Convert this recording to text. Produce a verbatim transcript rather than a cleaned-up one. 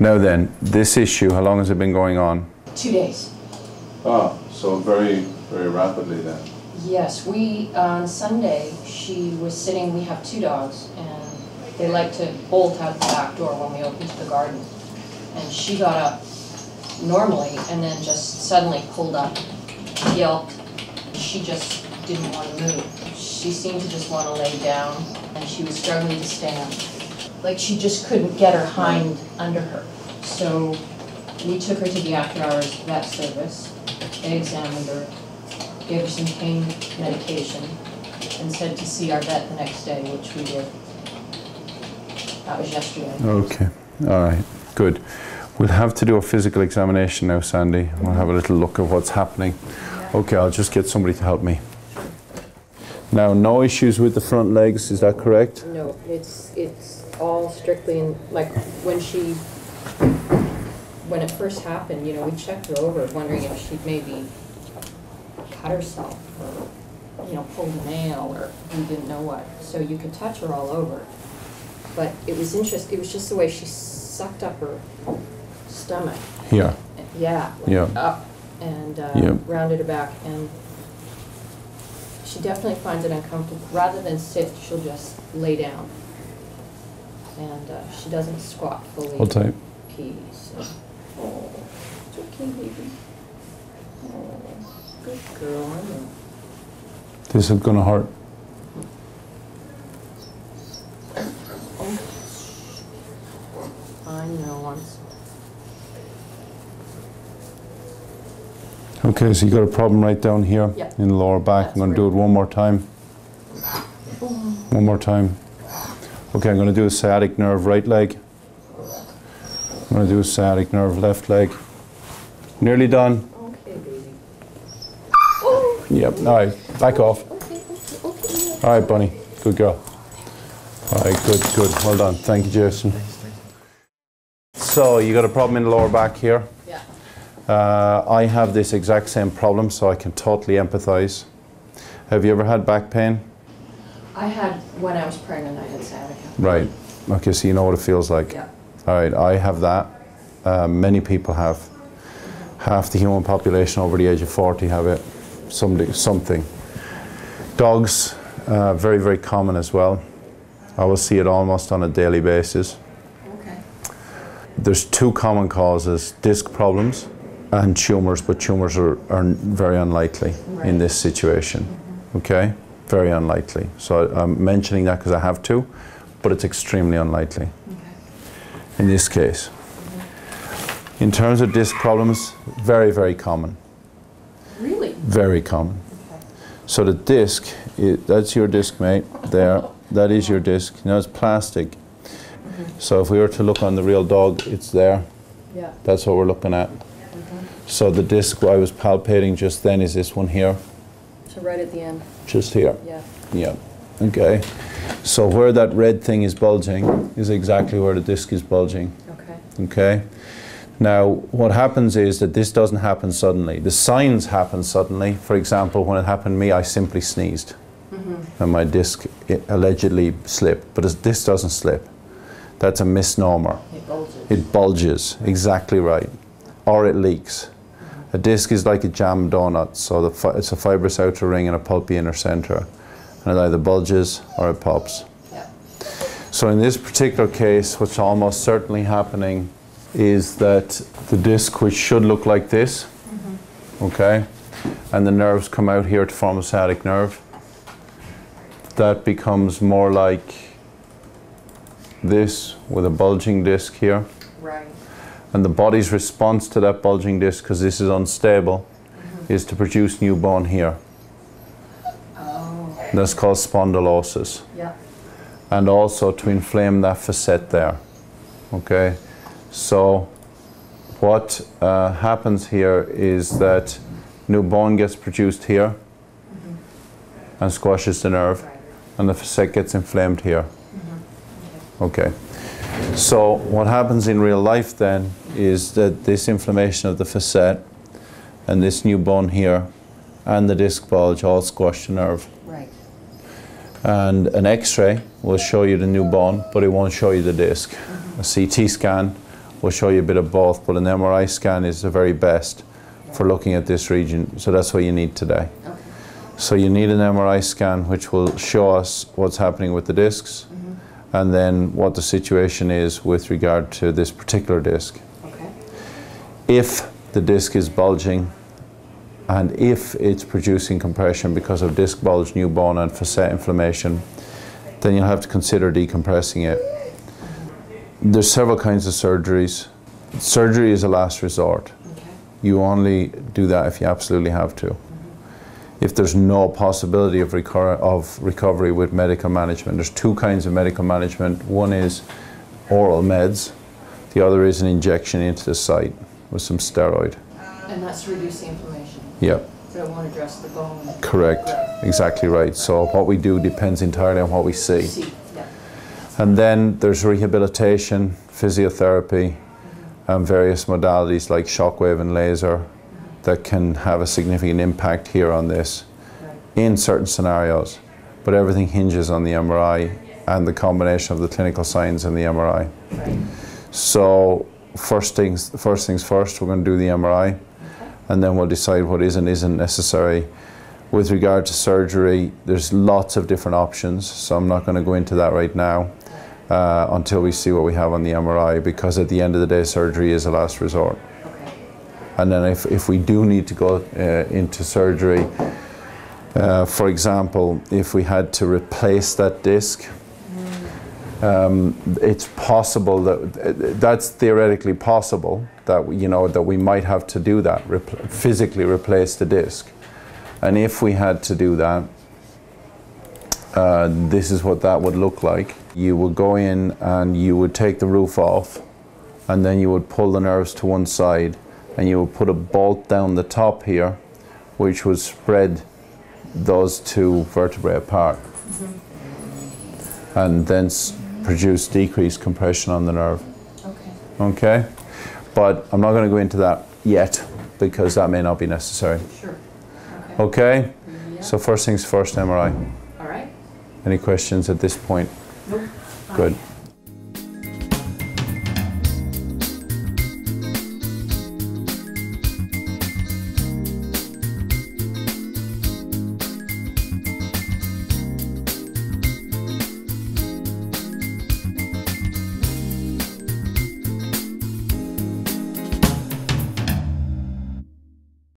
Now then, this issue, how long has it been going on? Two days. Oh, so very, very rapidly then. Yes, we, on Sunday, she was sitting, we have two dogs, and they like to bolt out the back door when we open to the garden. And she got up normally, and then just suddenly pulled up, yelped. She just didn't want to move. She seemed to just want to lay down, and she was struggling to stand. Like she just couldn't get her hind under her. So we took her to the after-hours vet service. They examined her, gave her some pain medication, and said to see our vet the next day, which we did. That was yesterday. Okay. All right. Good. We'll have to do a physical examination now, Sandy. We'll have a little look at what's happening. Okay, I'll just get somebody to help me. Now, no issues with the front legs, is that correct? No, it's it's all strictly in, like when she, when it first happened, you know, we checked her over wondering if she'd maybe cut herself or, you know, pulled a nail or we didn't know what. So you could touch her all over. But it was interesting, it was just the way she sucked up her stomach. Yeah. Yeah. Like yeah. Up and uh, yeah. rounded her back. And she definitely finds it uncomfortable. Rather than sit, she'll just lay down. And uh, she doesn't squat fully. Hold tight. Pee, so. Oh, it's okay, baby. Oh, good girl, I know. This is gonna hurt. Oh. I know, I'm okay, so you got a problem right down here yeah. in the lower back. That's I'm going to do it one more time. One more time. Okay, I'm going to do a sciatic nerve right leg. I'm going to do a sciatic nerve left leg. Nearly done. Okay, baby. Oh. Yep, all right, back off. Okay, okay, okay. All right, Bunny, good girl. All right, good, good, well done. Thank you, Jason. So you got a problem in the lower back here? Yeah. Uh, I have this exact same problem, so I can totally empathize. Have you ever had back pain? I had, when I was pregnant, I had sciatica. Right. Okay, so you know what it feels like. Yeah. All right, I have that. Uh, many people have. Half the human population over the age of forty have it. Somebody, something. Dogs, uh, very, very common as well. I will see it almost on a daily basis. Okay. There's two common causes, disc problems and tumors, but tumors are, are very unlikely right. in this situation, mm-hmm. okay? Very unlikely. So I'm mentioning that because I have to, but it's extremely unlikely okay. in this case. Mm-hmm. In terms of disc problems, very, very common. Really? Very common. Okay. So the disc, it, that's your disc, mate, there. That is your disc. Now it's plastic. Mm-hmm. So if we were to look on the real dog, it's there. Yeah. That's what we're looking at. So the disc I was palpating just then is this one here. So right at the end. Just here. Yeah. Yeah. Okay. So where that red thing is bulging is exactly where the disc is bulging. Okay. Okay. Now what happens is that this doesn't happen suddenly. The signs happen suddenly. For example, when it happened to me, I simply sneezed, mm-hmm. and my disc it allegedly slipped. But this doesn't slip. That's a misnomer. It bulges. It bulges. Exactly right. Or it leaks. A disc is like a jam donut, so the fi it's a fibrous outer ring and a pulpy inner center. And it either bulges or it pops. Yeah. So in this particular case, what's almost certainly happening is that the disc, which should look like this, mm-hmm. okay, and the nerves come out here to form a sciatic nerve, that becomes more like this with a bulging disc here. Right. And the body's response to that bulging disc, because this is unstable, mm-hmm. is to produce new bone here. Oh. That's called spondylosis. Yeah. And also to inflame that facet there. Okay? So what uh, happens here is that new bone gets produced here mm-hmm. and squashes the nerve, right. and the facet gets inflamed here. Mm-hmm. Okay. Okay. So what happens in real life then is that this inflammation of the facet and this new bone here and the disc bulge all squash the nerve. Right. And an x-ray will show you the new bone, but it won't show you the disc. Mm-hmm. A C T scan We'll show you a bit of both, but an M R I scan is the very best for looking at this region, so that's what you need today. Okay. So you need an M R I scan which will show us what's happening with the discs, mm-hmm. and then what the situation is with regard to this particular disc. Okay. If the disc is bulging, and if it's producing compression because of disc bulge, new bone and facet inflammation, then you'll have to consider decompressing it. There's several kinds of surgeries. Surgery is a last resort. Okay. You only do that if you absolutely have to. Mm-hmm. If there's no possibility of, recur of recovery with medical management, there's two kinds of medical management. One is oral meds. The other is an injection into the site with some steroid. And that's to reduce the inflammation. Yeah. So it won't address the bone. Correct. Correct. Exactly right. So what we do depends entirely on what we see. see. And then there's rehabilitation, physiotherapy, mm-hmm. and various modalities like shockwave and laser mm-hmm. that can have a significant impact here on this right. in certain scenarios. But everything hinges on the M R I and the combination of the clinical signs and the M R I. Right. So first things, first things first, we're going to do the M R I, okay. and then we'll decide what is and isn't necessary. With regard to surgery, there's lots of different options, so I'm not going to go into that right now. Uh, until we see what we have on the M R I, because at the end of the day, surgery is a last resort. Okay. And then if, if we do need to go uh, into surgery, uh, for example, if we had to replace that disc, um, it's possible that, that's theoretically possible, that, you know, that we might have to do that, repl- physically replace the disc. And if we had to do that, Uh, this is what that would look like. You would go in and you would take the roof off, and then you would pull the nerves to one side, and you would put a bolt down the top here which would spread those two vertebrae apart, mm-hmm. and then produce decreased compression on the nerve. Okay. Okay? But I'm not going to go into that yet, because that may not be necessary. Sure. Okay? Okay? Yeah. So first things first, M R I. Any questions at this point? Nope. Good.